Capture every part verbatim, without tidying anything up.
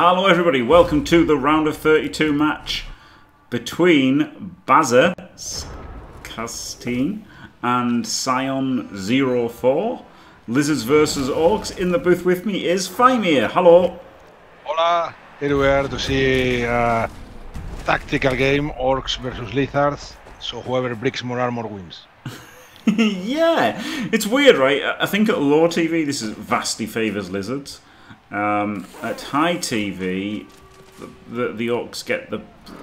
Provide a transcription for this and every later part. Hello everybody, welcome to the round of thirty-two match between Bazakastine and Scion zero four. Lizards versus Orcs. In the booth with me is Fymir. Hello. Hola. Here we are to see a tactical game, Orcs versus Lizards, so whoever bricks more armor wins. Yeah, it's weird, right? I think at Lore T V this is vastly favours Lizards. Um, at High T V, the, the, the Orcs get the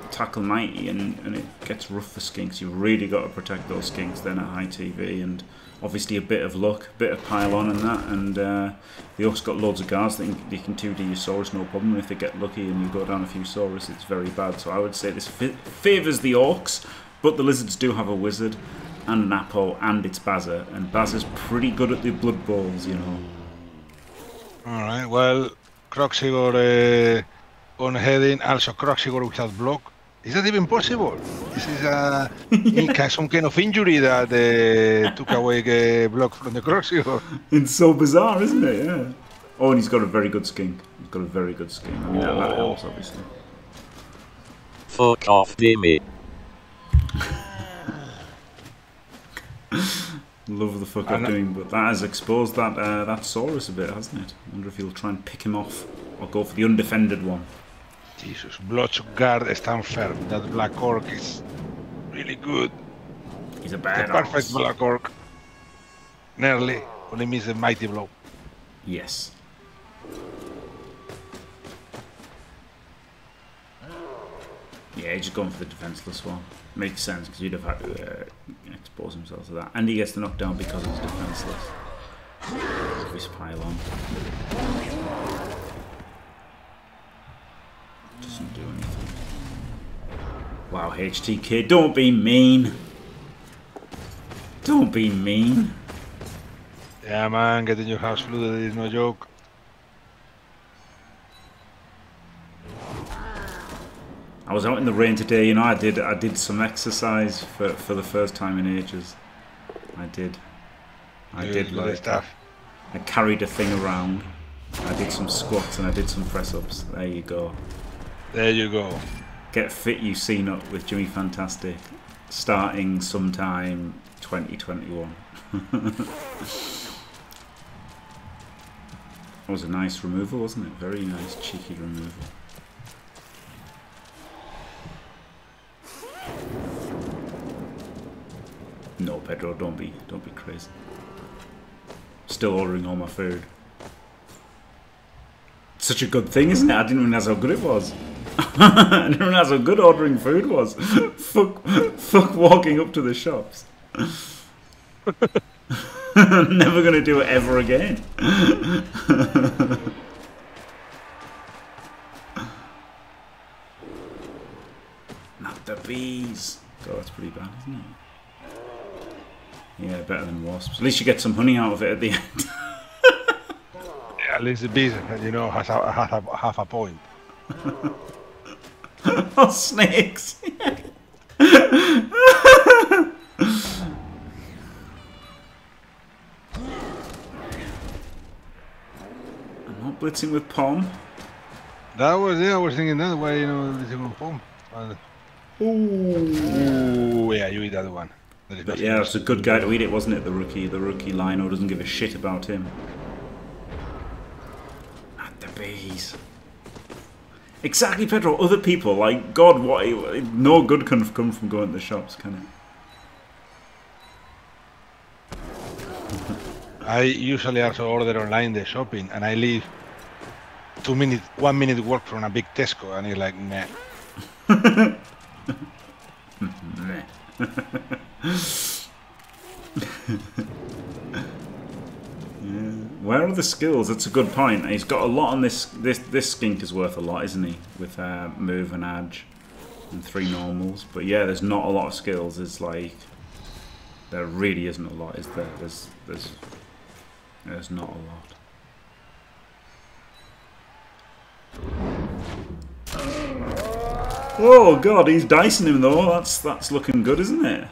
tackle ninety and, and it gets rough for Skinks. You've really got to protect those Skinks then at High T V, and obviously a bit of luck, a bit of pylon and that, and uh, the Orcs got loads of guards that you can two D your Saurus, no problem. And if they get lucky and you go down a few Saurus, it's very bad. So I would say this favours the Orcs, but the Lizards do have a Wizard and an Apo, and it's Baza, and Baza's pretty good at the Blood Bowls, you know. Alright, well, Kroxigor uh, on heading, also Kroxigor without block. Is that even possible? This is uh, yeah. some kind of injury that uh, took away uh, block from the Kroxigor. It's so bizarre, isn't it? Yeah. Oh, and he's got a very good skink. He's got a very good skink. I mean, oh. that, that helps, obviously. Fuck off, Demi. Love the fuck I'm doing, but that has exposed that uh, that Saurus a bit, hasn't it? I wonder if he'll try and pick him off, or go for the undefended one. Jesus, Blood's guard stand firm. That black orc is really good. He's a bad orc. Perfect black orc. Nearly, only missed a mighty blow. Yes. Yeah, he's just going for the defenseless one. Makes sense, because you'd have had to uh, expose himself to that. And he gets the knockdown because he's defenseless. This pylon doesn't do anything. Wow, H T K, don't be mean. Don't be mean. Yeah, man, getting your house flooded is no joke. I was out in the rain today, you know, I did I did some exercise for for the first time in ages. I did. I did like stuff. I carried a thing around. I did some squats and I did some press ups. There you go. There you go. Get fit you seen up with Jimmy Fantastic. Starting sometime twenty twenty one. That was a nice removal, wasn't it? Very nice cheeky removal. No, Pedro, don't be, don't be crazy. Still ordering all my food. It's such a good thing, isn't it? I didn't realise how good it was. I didn't realise how good ordering food was. fuck, fuck walking up to the shops. Never gonna do it ever again. Not the bees. God, that's pretty bad, isn't it? Yeah, better than wasps. At least you get some honey out of it at the end. Yeah, at least the bees, you know, has a, has a, half a point. Oh, snakes! I'm not blitzing with Pom. That was, yeah, I was thinking that way, you know, blitzing with Pom. Ooh, yeah, you eat that one. But yeah, it's a good guy to eat it, wasn't it? The rookie, the rookie Lino doesn't give a shit about him. At the bees. Exactly, Pedro. Other people, like God, what? No good can come from going to the shops, can it? I usually also order online the shopping, and I leave two minute, one minute work from a big Tesco, and you're like, meh. Meh. Yeah. Where are the skills? That's a good point. He's got a lot on this. This this skink is worth a lot, isn't he? With uh, move and edge and three normals. But yeah, there's not a lot of skills. It's like there really isn't a lot, is there? There's there's there's not a lot. Oh God, he's dicing him though. That's that's looking good, isn't it?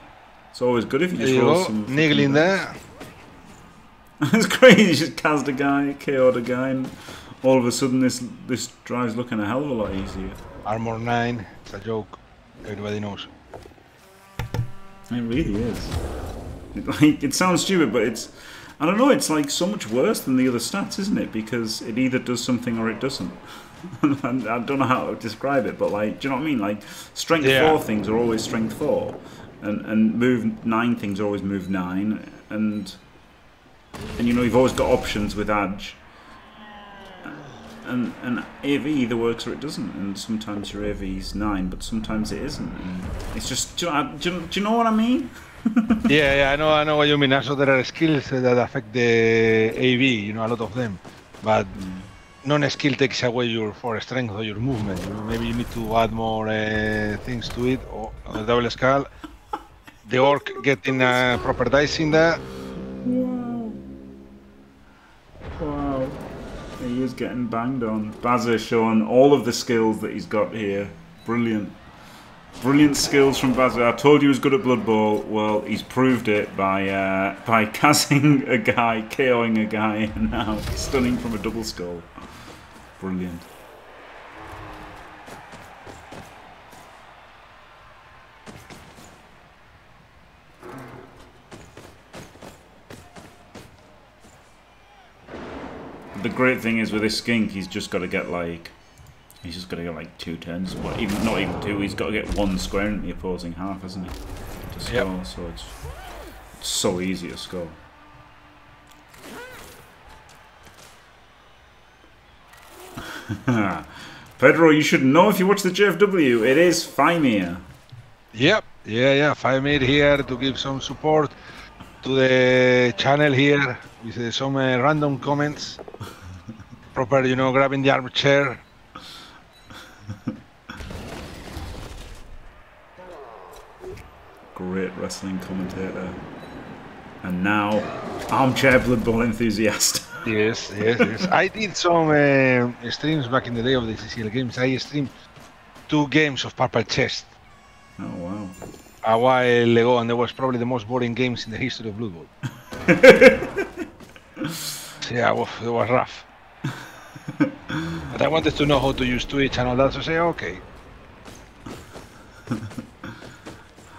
It's always good if you just roll some. Niggling there. It's crazy. He just cast a guy, K O'd a guy, and all of a sudden this this drive's looking a hell of a lot easier. Armor nine, it's a joke. Everybody knows. It really is. It, like, it sounds stupid, but it's... I don't know, it's like so much worse than the other stats, isn't it? Because it either does something or it doesn't. And I don't know how to describe it, but like, do you know what I mean? Like, strength yeah. four things are always strength four. And, and move nine things are always move nine. And, and you know, you've always got options with A D G. And, and A V either works or it doesn't, and sometimes your A V is nine, but sometimes it isn't. And it's just, do you, know, do, you, do you know what I mean? yeah, yeah, I know, I know what you mean. Also, there are skills that affect the A V, you know, a lot of them. But mm. non-skill takes away your for strength or your movement. You know, maybe you need to add more uh, things to it, or on the double skull. The orc getting a uh, proper dice in that. Wow. Wow. He is getting banged on. Baza showing all of the skills that he's got here. Brilliant. Brilliant skills from Baza. I told you he was good at Blood Bowl. Well, he's proved it by uh, by casting a guy, KOing a guy, and now stunning from a double skull. Brilliant. The great thing is with this skink, he's just got to get like, he's just got to get like two turns. Well, even not even two. He's got to get one square into the opposing half, hasn't he? To score, yep. So it's, it's so easy to score. Pedro, you should know if you watch the G F W. It is Fymir. Yep. Yeah, yeah. Fymir here to give some support to the channel here with uh, some uh, random comments. Proper, you know, grabbing the armchair. Great wrestling commentator. And now, armchair Blood Bowl enthusiast. yes, yes, yes. I did some uh, streams back in the day of the C C L games. I streamed two games of Purple Chest. Oh, wow. A while ago, and that was probably the most boring games in the history of Blood Bowl. yeah, it was, it was rough. But I wanted to know how to use Twitch and all that, so I say, okay.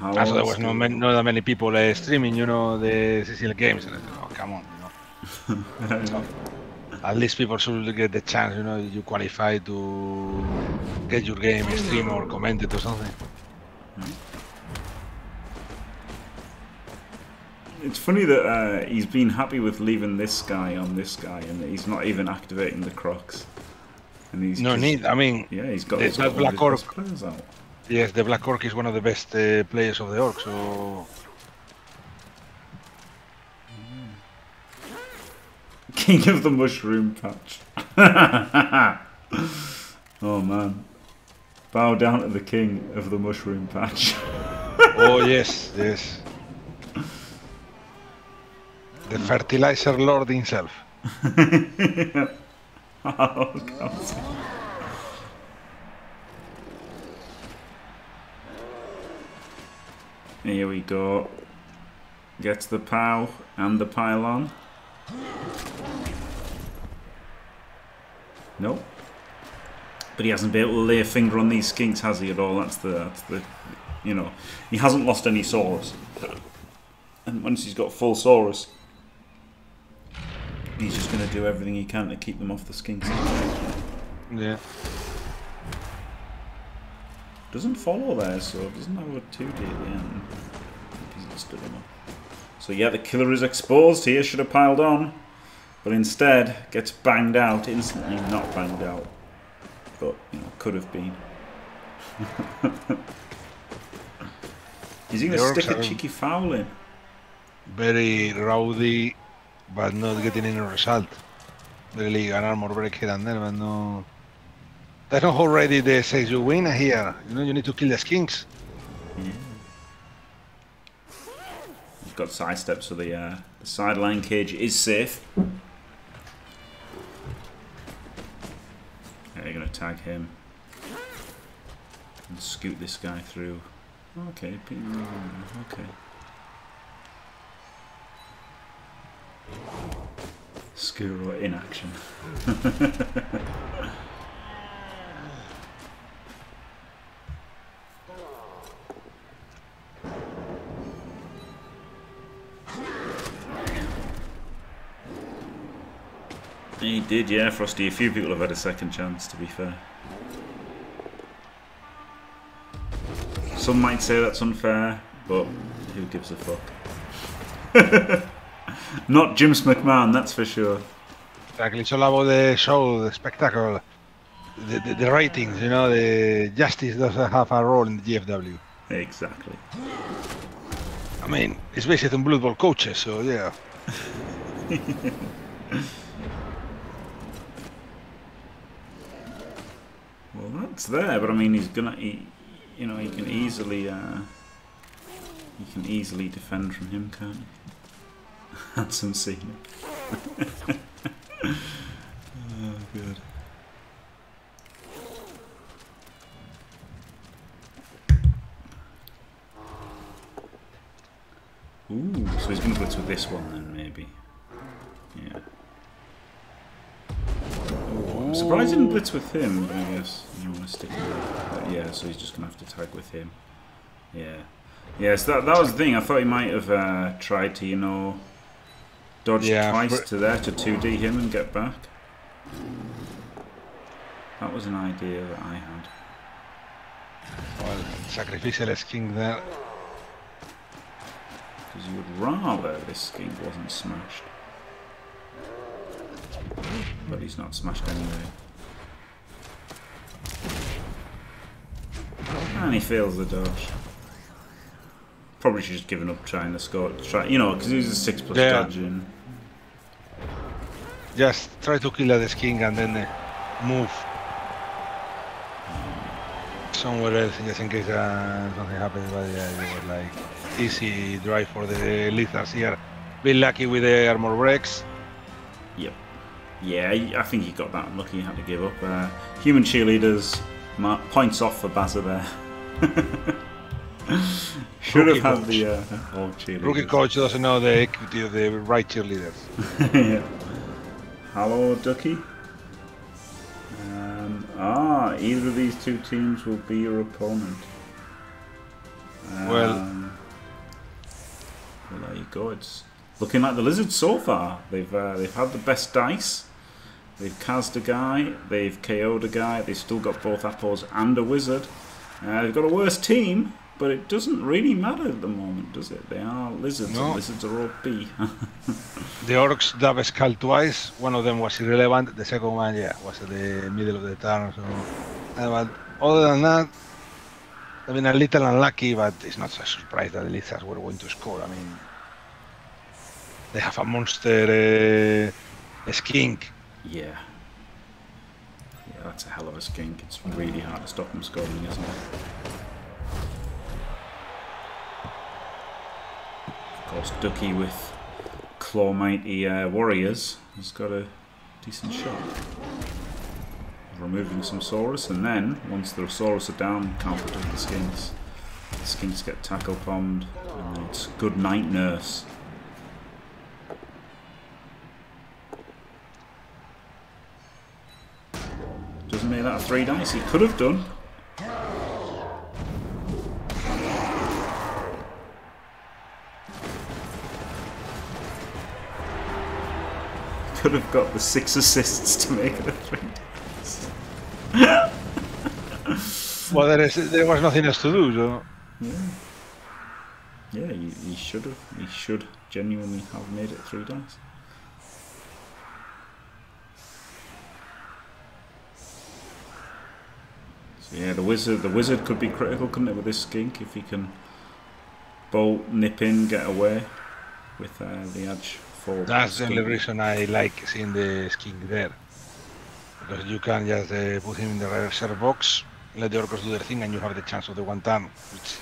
Also, there was no, man, not that many people uh, streaming, you know, the C C L games, and I said, oh, come on, you know. So, at least people should get the chance, you know, you qualify to get your game streamed or commented or something. Mm-hmm. It's funny that uh, he's been happy with leaving this guy on this guy, and that he's not even activating the Crocs. And he's no just, need. I mean, yeah, he's got, the, he's got Black Orc. Yes, the Black Orc is one of the best uh, players of the Orc. So King of the Mushroom Patch. Oh man, bow down to the King of the Mushroom Patch. Oh yes, yes. The fertilizer lord himself. yeah. Oh god. Here we go. Gets the pow and the pylon. Nope. But he hasn't been able to lay a finger on these skinks, has he, at all? That's the, that's the you know, he hasn't lost any Saurus. And once he's got full Saurus, he's just going to do everything he can to keep them off the skinks. Yeah. Doesn't follow there, so doesn't have a two D at the end. He's just stood him up. So yeah, the killer is exposed here, should have piled on. But instead, gets banged out instantly. Not banged out. But, you know, could have been. He's going to stick a cheeky foul in. Very rowdy. But not getting any result. Really, an armor break here and there, but no. That's not already the says you win here. You know, you need to kill the skinks. Yeah. You've got sidestep, so the uh, the sideline cage is safe. Yeah, you're gonna tag him and scoot this guy through. Okay, okay. Kroxigor in action. He did, yeah, Frosty. A few people have had a second chance, to be fair. Some might say that's unfair, but who gives a fuck? Not Jim McMahon, that's for sure. Exactly, it's all about the show, the spectacle, the, the, the ratings, you know, the justice doesn't have a role in the G F W. Exactly. I mean, it's based on Blood Bowl coaches, so yeah. Well, that's there, but I mean, he's gonna, he, you know, he can easily, uh, he can easily defend from him, can't he? Handsome scene. Oh, good. Ooh, so he's going to go to this one then, maybe. Yeah. Ooh, I'm surprised he didn't blitz with him, but I guess you want to stick with him. But yeah, so he's just going to have to tag with him. Yeah. Yes, that, that was the thing. I thought he might have uh, tried to, you know, dodge yeah, twice to there to two D him and get back. That was an idea that I had. Well, sacrificial skink there. Because you would rather this skink wasn't smashed. But he's not smashed anyway. And he fails the dodge. Probably should have just given up trying to score. Try, you know, because he was a six plus yeah. dodge in. Just try to kill the skink and then uh, move somewhere else just in case uh, something happens. But yeah, it was like easy drive for the lizards here. Be lucky with the armor breaks. Yep. Yeah, I think he got that unlucky. He had to give up. Uh, human cheerleaders, mark points off for Baza there. Should Rookie have had coach. the uh, old cheerleaders. Rookie coach doesn't know the equity of the right cheerleaders. Yeah. Hello, Ducky. Um, ah, either of these two teams will be your opponent. Um, well, well, there you go. It's looking like the Lizards so far. They've uh, they've had the best dice. They've cast a guy. They've K O'd a guy. They've still got both apples and a wizard. Uh, they've got a worse team. But it doesn't really matter at the moment, does it? They are lizards, no. and lizards are all B. The orcs dab a skull twice. One of them was irrelevant. The second one, yeah, was at the middle of the turn. So, but other than that, I mean, a little unlucky, but it's not a surprise that the lizards were going to score. I mean, they have a monster uh, a skink. Yeah. Yeah, that's a hell of a skink. It's really hard to stop them scoring, isn't it? Ducky with claw mighty uh, warriors has got a decent shot. Removing some Saurus, and then once the Saurus are down, can't protect the skinks. The skinks get tackle bombed, and it's good night, nurse. Doesn't make that a three dice. He could have done. Could have got the six assists to make it a three. Well, there, is, there was nothing else to do, so... Yeah, yeah he, he should have. He should genuinely have made it three dice. So yeah, the wizard, the wizard could be critical, couldn't it, with this skink, if he can bolt, nip in, get away with uh, the edge. That's the only reason I like seeing the skink there. Because you can just uh, put him in the reserve box, let the orcs do their thing, and you have the chance of the one turn, which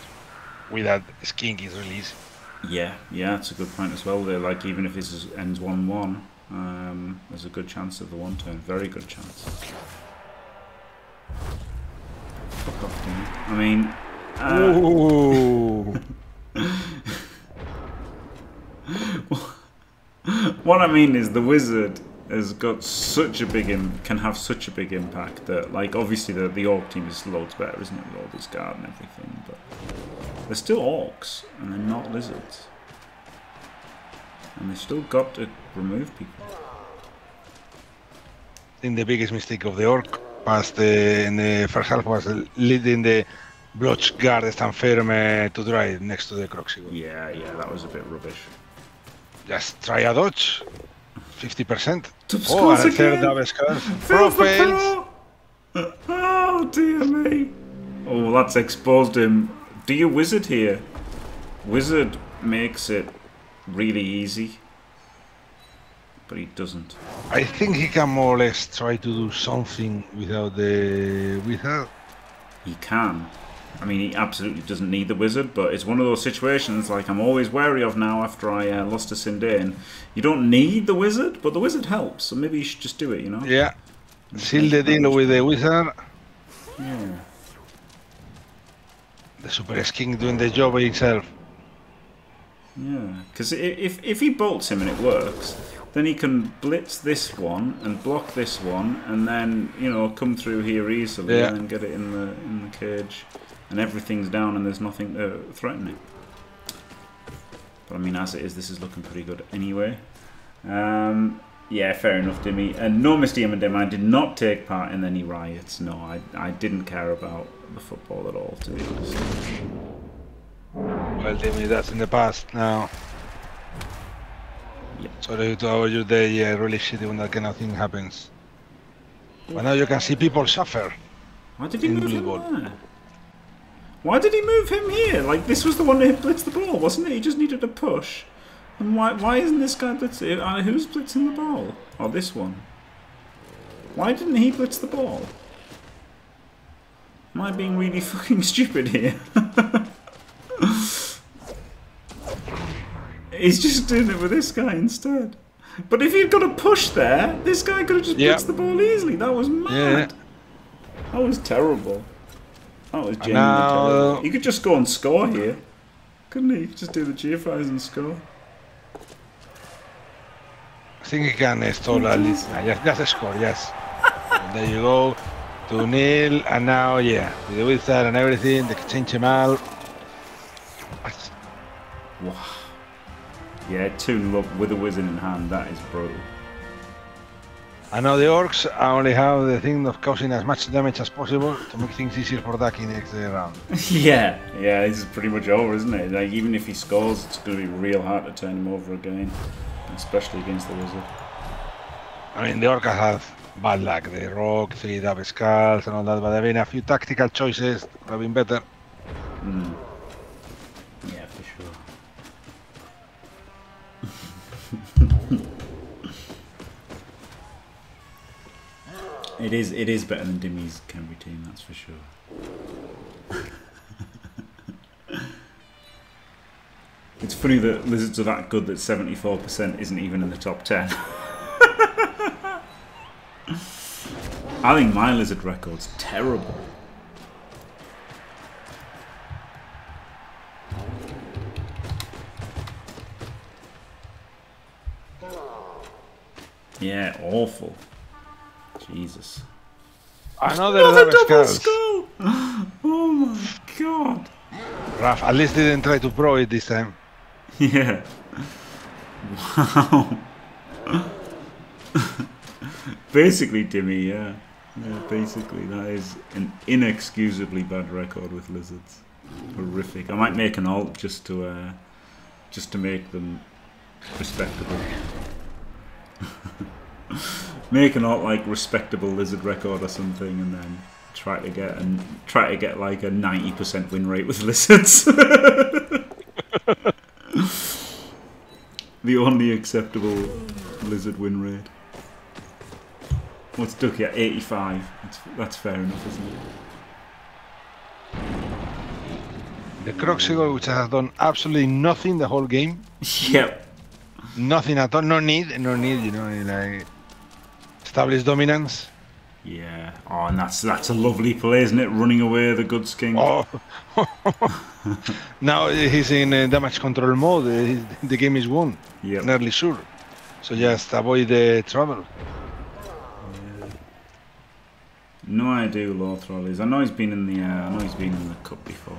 without skink is really easy. Yeah, yeah, that's a good point as well. They're like, even if this is, ends one one, um, there's a good chance of the one turn. Very good chance. Fuck off, dude. I mean... Uh... Ooh. What I mean is the wizard has got such a big im can have such a big impact that, like, obviously the the orc team is loads better, isn't it, with all this guard and everything, but they're still orcs and they're not lizards, and they've still got to remove people. I think the biggest mistake of the orc past the, in the first half was leading the Bloch guard stand firm uh, to drive next to the Kroxigor. Yeah, yeah, that was a bit rubbish. Just try a dodge. fifty percent. Oh, and a third double scarf. Profails. Oh, dear me. Oh, that's exposed him. Do you wizard here? Wizard makes it really easy. But he doesn't. I think he can more or less try to do something without the wizard. He can. I mean, he absolutely doesn't need the wizard, but it's one of those situations like I'm always wary of now after I uh, lost to Sindane. You don't need the wizard, but the wizard helps, so maybe you should just do it, you know? Yeah. Seal the deal with the wizard. Yeah. The super skink doing the job by himself. Yeah, because if, if he bolts him and it works, then he can blitz this one and block this one and then, you know, come through here easily, yeah, and then get it in the, in the cage. And everything's down and there's nothing to threaten it. But I mean, as it is, this is looking pretty good anyway. Um, yeah, fair enough, Dimmy. Enormous D M and Dim, I did not take part in any riots. No, I, I didn't care about the football at all, to be honest. Well, Dimmy, that's in the past now. Yep. Sorry to have your day, uh, really shitty when that kind of thing happens. But now you can see people suffer. Why did he move him there? Why did he move him here? Like, this was the one that blitzed the ball, wasn't it? He just needed a push. And why why isn't this guy blitzing? Uh, who's blitzing the ball? Oh, this one. Why didn't he blitz the ball? Am I being really fucking stupid here? He's just doing it with this guy instead. But if he'd got a push there, this guy could have just yep. blitzed the ball easily. That was mad. Yeah. That was terrible. That was genuinely now, terrible. He could just go and score here, couldn't he? He could just do the G F Is and score. I think he can uh, stall at least. Yes, that's a score, yes. There you go. To nil, and now, yeah, with the wizard and everything, they can change him out. Wow. Yeah, two up with a wizard in hand, that is brutal. And now the orcs only have the thing of causing as much damage as possible to make things easier for Ducky next round. Yeah, yeah, this is pretty much over, isn't it? Like, even if he scores, it's going to be real hard to turn him over again, especially against the wizard. I mean, the orcs have bad luck. They rock, three double skulls and all that, but there have been a few tactical choices that have been better. Mm. Yeah, for sure. It is, it is better than Dimmy's Cambry team, that's for sure. It's funny that lizards are that good that seventy-four percent isn't even in the top ten. I think my lizard record's terrible. Yeah, awful. Jesus. Another, Another double skull! Oh my god. Raf, at least they didn't try to pro it this time. Yeah. Wow. Basically, Dimmy, yeah. Yeah, basically, that is an inexcusably bad record with lizards. Horrific. I might make an alt just to, uh, just to make them respectable. Make an alt like respectable lizard record or something, and then try to get and try to get like a ninety percent win rate with lizards. The only acceptable lizard win rate. What's Ducky at eighty-five? That's that's fair enough, isn't it? The Kroxigor, which has done absolutely nothing the whole game. Yep. Nothing at all. No need. No need. You know, like. Established dominance. Yeah. Oh, and that's that's a lovely play, isn't it? Running away the good skink. Oh. Now he's in uh, damage control mode. Uh, the game is won. Yeah. Nearly sure. So just avoid the trouble. Yeah. No idea who Lothral is. I know he's been in the. Uh, I know he's been in the cup before.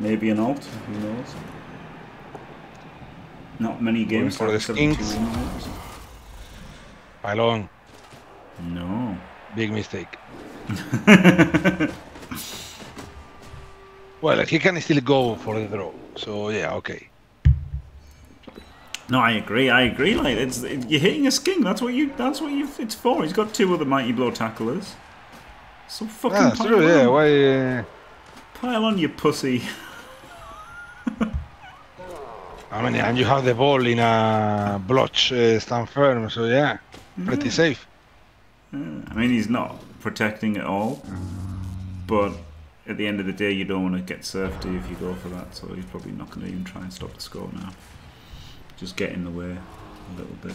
Maybe an alt, who knows? Not many games for the skinks. Pylon. No. Big mistake. Well, he can still go for the draw. So yeah, okay. No, I agree. I agree. Like it's it, you're hitting a skink. That's what you. That's what you. It's for. He's got two other mighty blow tacklers. So fucking. Yeah, that's true. Yeah. Why? Uh... Pile on, you pussy. I mean, and you have the ball in a blotch, uh, stand firm, so yeah, pretty yeah. safe. Yeah. I mean, he's not protecting at all, but at the end of the day, you don't want to get served to if you go for that, so he's probably not going to even try and stop the score now. Just get in the way a little bit.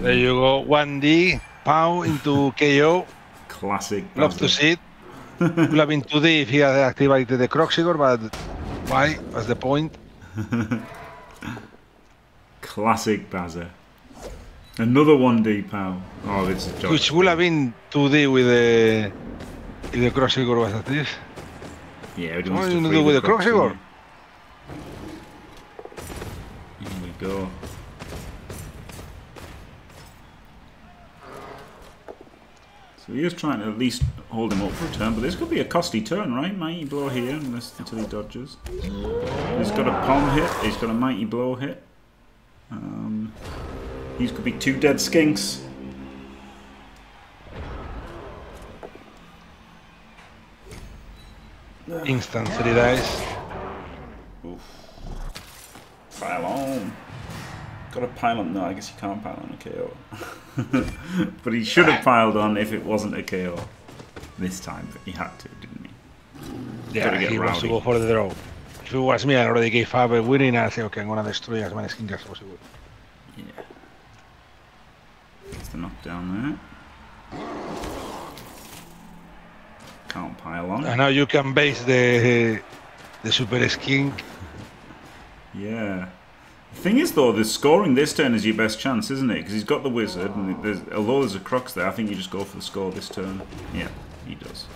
There you go, one D, pow into K O. Classic. Love to see it. Could have been two D if he had activated the Kroxigor, but why? That's the point. Classic Baza. Another one D pow. Oh, it's a joke. Which would have been two D with the, if the Kroxigor was at this. Yeah, we don't do to do with the Kroxigor. Here we go. He was trying to at least hold him up for a turn, but this could be a costly turn, right? Mighty blow here, unless until he dodges. He's got a palm hit. He's got a mighty blow hit. Um, these could be two dead skinks. Instant three dice. Oof. Pile on. Got a pile on. No, I guess you can't pile on a K O. But he should have piled on if it wasn't a K O this time. But he had to, didn't he? Yeah, he wants to go for the draw. If it was me, I already gave up a winning. I said, okay, I'm going to destroy as many skins as possible. Yeah. Gets the knockdown there. Can't pile on. And now you can base the, the super skink. Yeah. The thing is, though, the scoring this turn is your best chance, isn't it? Because he's got the wizard, and there's, although there's a Krox there, I think you just go for the score this turn. Yeah, he does.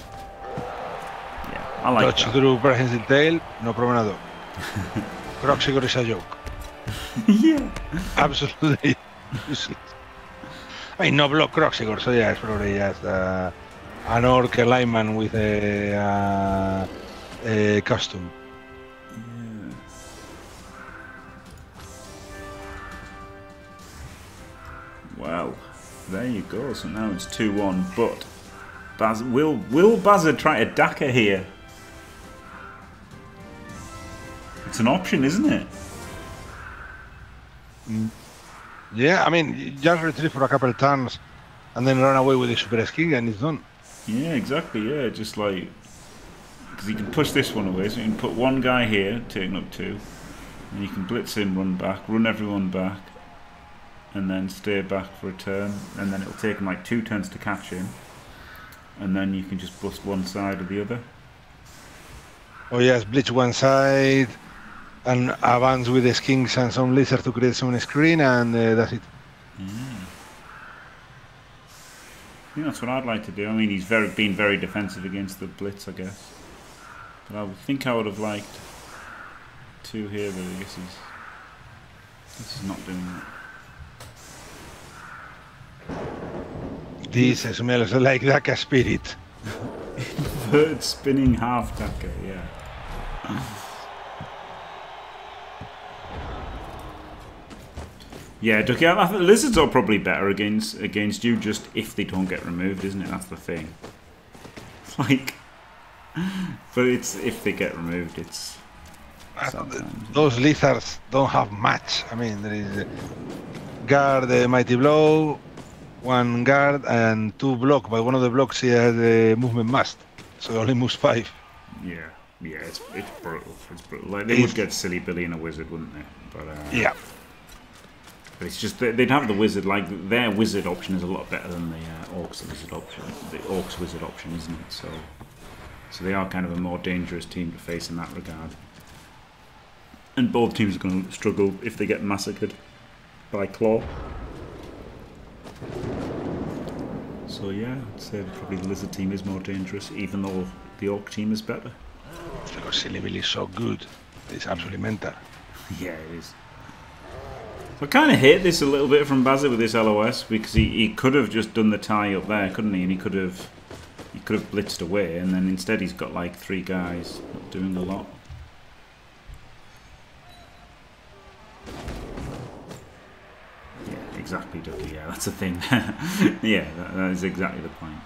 Yeah, I like Touch that. Touch through prehensile tail, no problem at all. Kroxigor is a joke. Yeah. Absolutely useless. I mean, no block Kroxigor, so yeah, it's probably just uh, an orc lineman with a, uh, a costume. Well, there you go. So now it's two one. But Baz will will Bazza try to Daka here? It's an option, isn't it? Yeah, I mean, just retreat for a couple of turns, and then run away with the super skin, and it's done. Yeah, exactly. Yeah, just like because he can push this one away, so you can put one guy here, taking up two, and you can blitz him, run back, run everyone back. And then stay back for a turn, and then it'll take him like two turns to catch him, and then you can just bust one side or the other. Oh yes, blitz one side, and advance with the skinks and some lizards to create some screen, and uh, that's it. Yeah. I think that's what I'd like to do. I mean, he's very been very defensive against the blitz, I guess. But I think I would have liked two here, but I guess he's, this is not doing that. This smells like Daka spirit. Bird spinning half Daka, yeah. Yeah, Ducky, I think lizards are probably better against against you just if they don't get removed, isn't it? That's the thing. It's like, but it's if they get removed, it's. Those lizards don't have much. I mean, there is a guard, a mighty blow, one guard and two block, but one of the blocks he has a movement must, so he only moves five. Yeah, yeah, it's it's brutal. It's brutal. Like they it's, would get silly Billy and a wizard, wouldn't they? But uh, yeah, but it's just they'd have the wizard. Like their wizard option is a lot better than the uh, orcs wizard option. The orcs wizard option, isn't it? So, so they are kind of a more dangerous team to face in that regard. And both teams are going to struggle if they get massacred by claw. So yeah, I'd say probably the lizard team is more dangerous, even though the orc team is better. Because Silly Billy is so good, it's absolutely mental. Yeah, it is. I kind of hate this a little bit from Bazza with this L O S, because he, he could have just done the tie up there, couldn't he? And he could have he could have blitzed away, and then instead he's got like three guys not doing a lot. Exactly, Ducky, yeah, that's the thing. Yeah, that, that is exactly the point.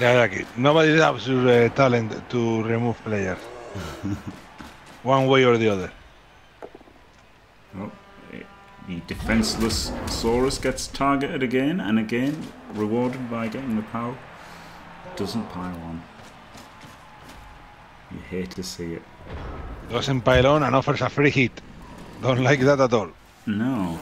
Yeah, Ducky, nobody has your uh, talent to remove players. One way or the other. Oh, it, the defenseless Saurus gets targeted again and again, rewarded by getting the pile. Doesn't pile on. You hate to see it. Doesn't pile on and offers a free hit. Don't like that at all. No.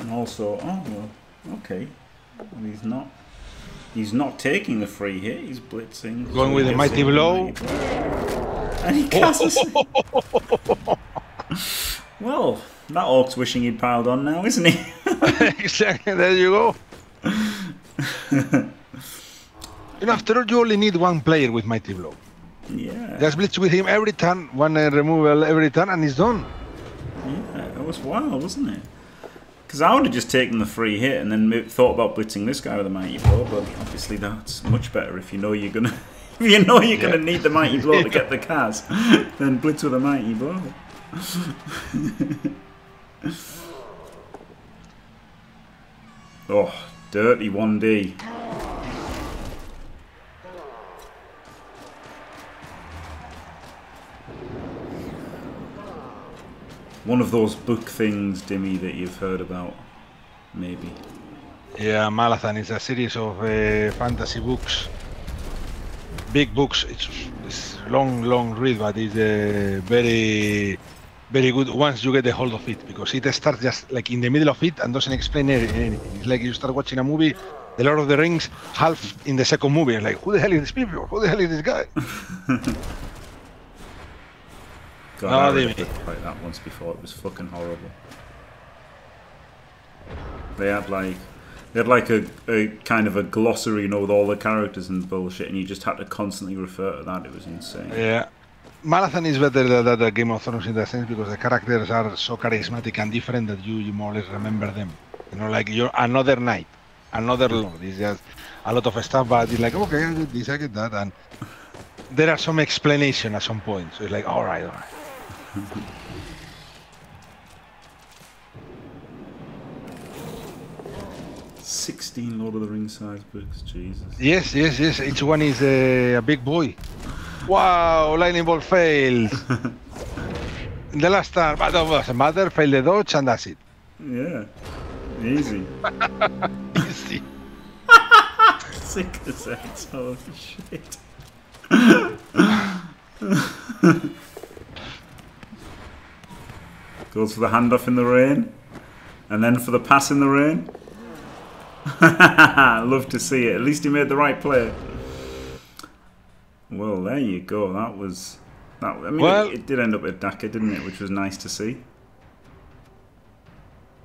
And also, oh well, okay. And he's not. He's not taking the free hit, he's blitzing. Going so with a mighty blow. Mighty blow. And he casts oh, oh, oh, oh, oh, oh, oh. Well, that orc's wishing he'd piled on now, isn't he? Exactly, there you go. And after all, you only need one player with mighty blow. Yeah. Just blitz with him every turn, one uh, removal every turn, and he's done. Yeah, that was wild, wasn't it? Because I would have just taken the free hit and then thought about blitzing this guy with the mighty blow, but obviously that's much better if you know you're gonna if you know you're yeah. gonna need the mighty blow to get the Kaz, then blitz with a mighty blow. Oh, dirty one D. One of those book things, Dimmy, that you've heard about, maybe. Yeah, Malazan is a series of uh, fantasy books. Big books. It's, it's long, long read, but it's uh, very, very good once you get the hold of it, because it starts just like in the middle of it and doesn't explain anything. It's like you start watching a movie, The Lord of the Rings, half in the second movie. You're like, who the hell is this people? Who the hell is this guy? God, no, I really did play that once before. It was fucking horrible. They had like, they had like a, a kind of a glossary, you know, with all the characters and bullshit, and you just had to constantly refer to that. It was insane. Yeah, Malazan is better than the Game of Thrones in that sense, because the characters are so charismatic and different that you, you more or less remember them. You know, like you're another knight, another lord. It's just a lot of stuff, but it's like, okay, I get this, I get that, and there are some explanation at some point. So it's like, all right, all right. sixteen Lord of the Rings size books, Jesus. Yes, yes, yes. Each one is a, a big boy. Wow, lightning bolt failed. The last time, but that doesn't matter. Fail the dodge, and that's it. Yeah, easy. Easy. Sick as that. Holy shit. Goes for the handoff in the rain, and then for the pass in the rain. Love to see it. At least he made the right play. Well, there you go. That was that. I mean, well, it, it did end up with Daka, didn't it? Which was nice to see.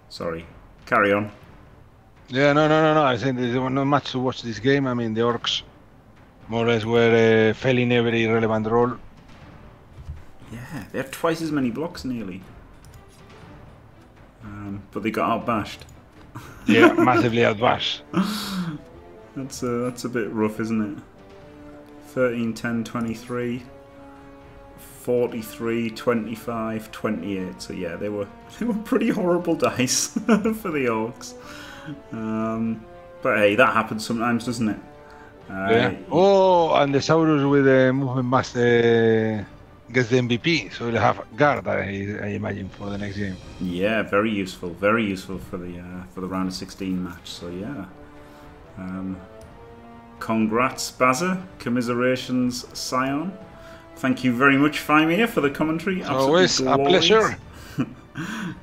Sorry, carry on. Yeah, no, no, no, no. I think there's not much to watch this game. I mean, the orcs more or less were uh, failing every relevant role. Yeah, they have twice as many blocks nearly. Um, but they got outbashed. Yeah, massively outbashed. That's a, that's a bit rough, isn't it? thirteen, ten, twenty-three, forty-three, twenty-five, twenty-eight. So yeah, they were they were pretty horrible dice for the Orcs. Um, but hey, that happens sometimes, doesn't it? Uh, yeah. Oh, and the Saurus with the movement master gets the M V P, so he'll have guard, I, I imagine, for the next game. Yeah, very useful, very useful for the uh, for the round of sixteen match. So yeah, um, congrats, Baza, commiserations, Scion. Thank you very much, Fymir, for the commentary. Always a pleasure.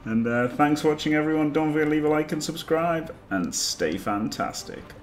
And uh, thanks for watching, everyone. Don't forget to leave a like and subscribe, and stay fantastic.